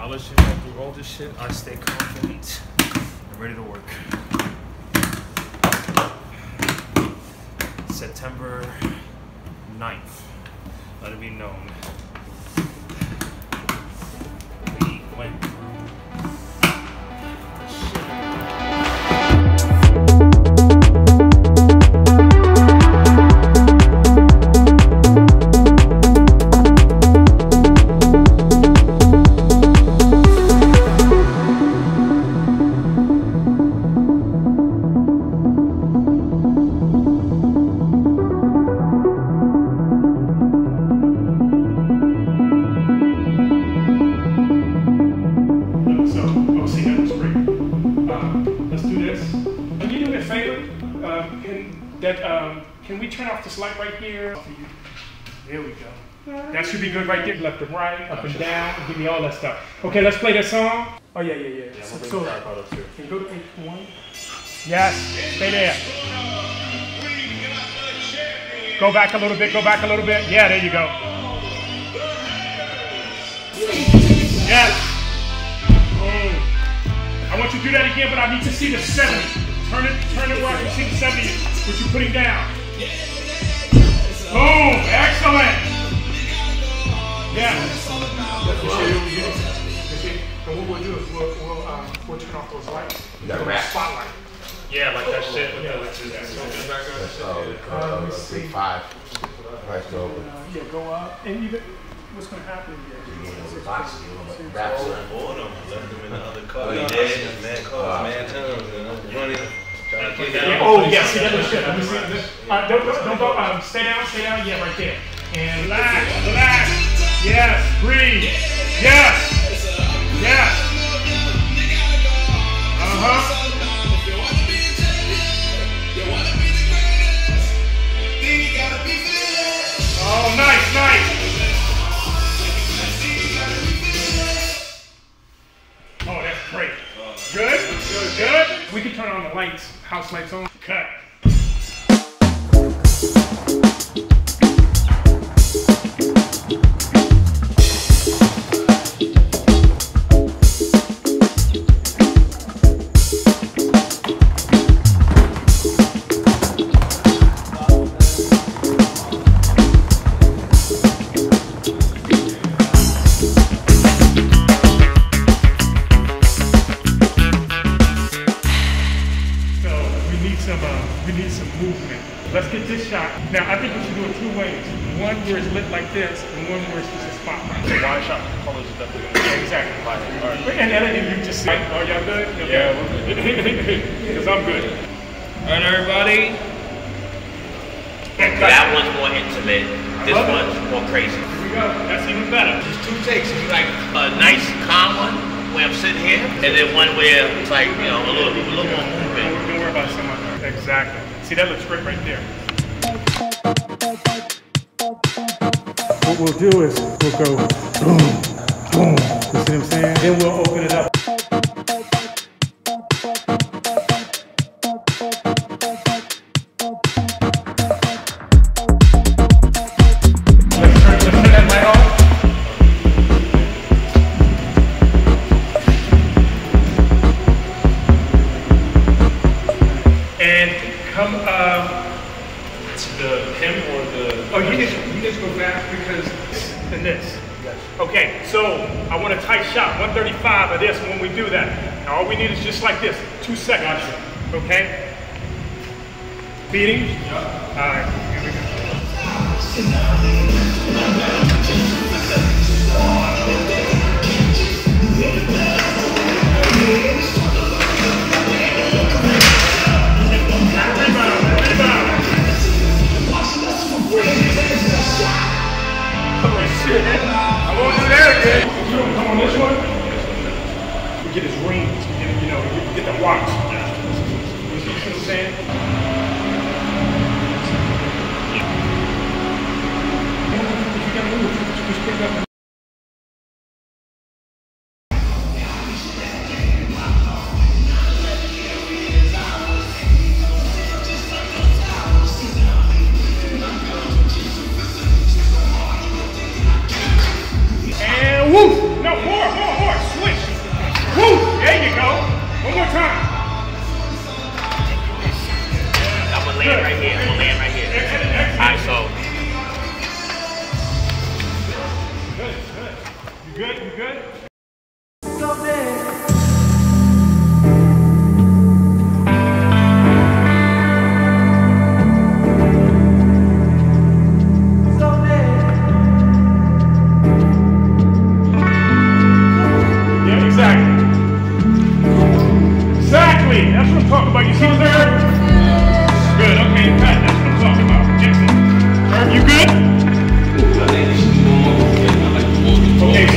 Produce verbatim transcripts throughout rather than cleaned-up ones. I let you know through all this shit, I stay confident and ready to work. September ninth, let it be known. We went. That, um, can we turn off this light right here? There we go. Right. That should be good right there. Left and right, up oh, and sure. down. Give me all that stuff. Okay, let's play that song. Oh, yeah, yeah, yeah. yeah so, we'll so, up too. Can go to page one? Yes, stay there. Go back a little bit, go back a little bit. Yeah, there you go. Yes. Mm. I want you to do that again, but I need to see the seven. Turn it, turn it where I can see the seven. What you putting down? Boom! Excellent! Yeah. And what we'll do is we'll, we'll, uh, we'll turn off those lights. That wrap. Spotlight. Yeah, like that shit. Yeah, like that. Let's see. Five. Right, so. Yeah, go up. And even what's going to happen here? Box. Wraps. Hold them. Left them in the other car. Yeah, man calls, man turns. Running. Oh, yes, yeah, that's good. Let me see. Uh, don't, don't, don't go. Um, stay down, stay down. Yeah, right there. And relax, relax. Yes, breathe. Yes. Yes. Uh huh. Oh, nice, nice. Oh, that's great. Good, good, good. We can turn on the lights, house lights on. Cut. Now, I think we should do it two ways. One where it's lit like this, and one where it's just a spotlight. The wide shot colors is definitely good. Yeah, exactly. All right. And Ellen, you just see. Are y'all good? Okay. Yeah, we're good. Because I'm good. All right, everybody. That one's more intimate. This one's it. more crazy. Here we go. That's even better. Just two takes. It's like a nice, calm one where I'm sitting here, and then one where it's like, you know, a little, a little more movement. Don't worry about someone. Exactly. See, that looks great right there. What we'll do is we'll go boom, boom, you see what I'm saying? Then we'll open it up. Of this when we do that. Now all we need is just like this, two seconds. Okay? Beating? Yep. Alright, here we go. Oh shit. I won't do that again. Come on, this one. Get his ring, get, you know, get, get the watch. You see what I'm saying? You gotta move, just pick up. good, you good? Yeah, exactly. Exactly. That's what I'm talking about. You see the third? Good. Okay, Pat, that's what I'm talking about. Irv, you good? Okay, so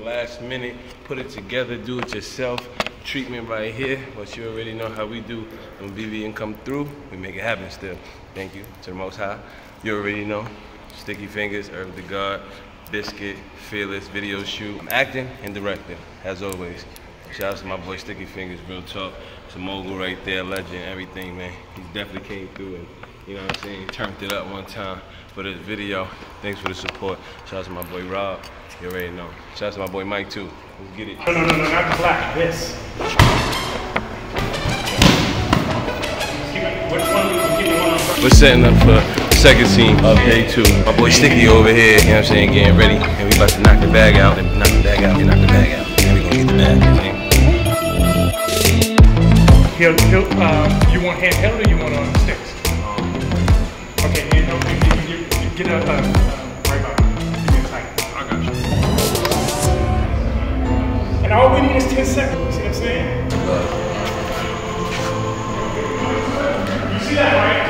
uh, last minute, put it together, do it yourself, treatment right here, but you already know how we do. When V V N come through, we make it happen still. Thank you to the Most High. You already know, Sticky Fingers, Irv Da God, Biscuit, Fearless, Video Shoot. I'm acting and directing, as always. Shout out to my boy Sticky Fingers, real talk. It's a mogul right there, legend, everything, man. He definitely came through and, you know what I'm saying, he turned it up one time for this video. Thanks for the support. Shout out to my boy Rob. You already know. Shout out to my boy Mike too. Let's get it. No, no, no, no, not the black. This. Let's keep it. Which one? We'll keep it one on first. We're setting up for second scene of day two. My boy Sticky over here, you know what I'm saying, getting ready, and we about to knock the bag out, and knock the bag out, and knock the bag out, and we gonna get the bag. He'll, he'll, uh, you want handheld or you want on sticks? Okay, handheld. You, you, you, you get a. Uh, And all we need is ten seconds, you see what I'm saying? You see that, right?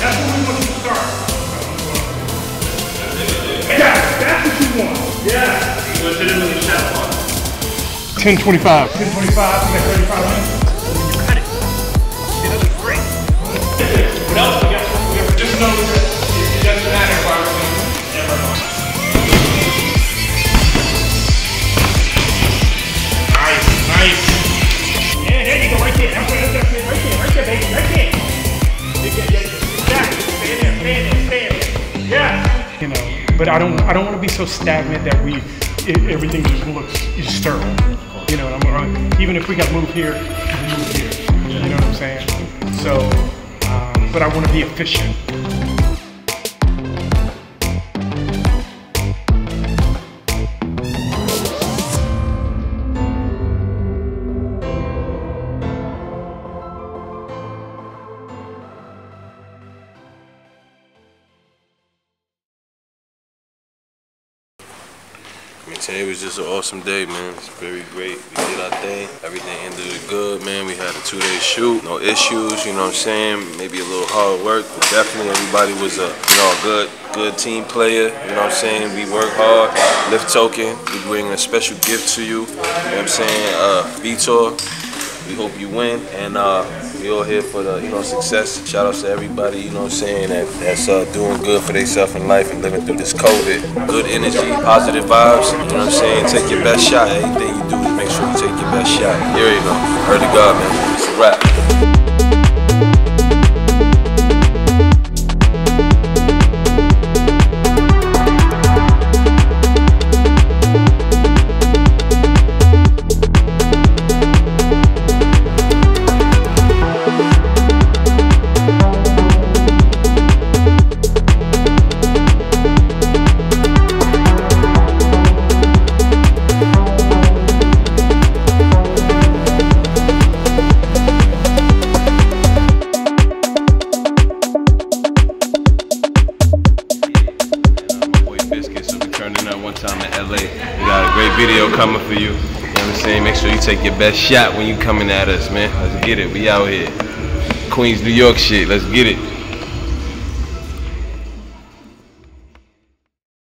That's what we want you to start. Yeah, that's what you want. Yeah. Legitimately shot one. ten twenty-five. ten twenty-five, ten thirty-five. You cut it. It looks great. What else we got? Just know it doesn't matter if I But I don't, I don't want to be so stagnant that we, it, everything just looks is sterile. You know what I'm saying? Even if we got moved here, we move here. Yeah. You know what I'm saying? So, um, but I want to be efficient. Today was just an awesome day, man. It's very great. We did our thing. Everything ended good, man. We had a two-day shoot. No issues, you know what I'm saying? Maybe a little hard work, but definitely everybody was a, you know, a good, good team player. You know what I'm saying? We work hard. Lift Token, we bring a special gift to you. You know what I'm saying? Uh, Vitor, we hope you win. And uh, we all here for the, you know, success. Shout out to everybody, you know what I'm saying, that, that's uh, doing good for themselves in life and living through this COVID. Good energy, positive vibes, you know what I'm saying? Take your best shot. Anything you do, just make sure you take your best shot. Here you go. Irv Da God, man. It's a wrap. Video coming for you, you know what I'm saying? Make sure you take your best shot when you coming at us, man. Let's get it. We out here. Queens, New York shit. Let's get it.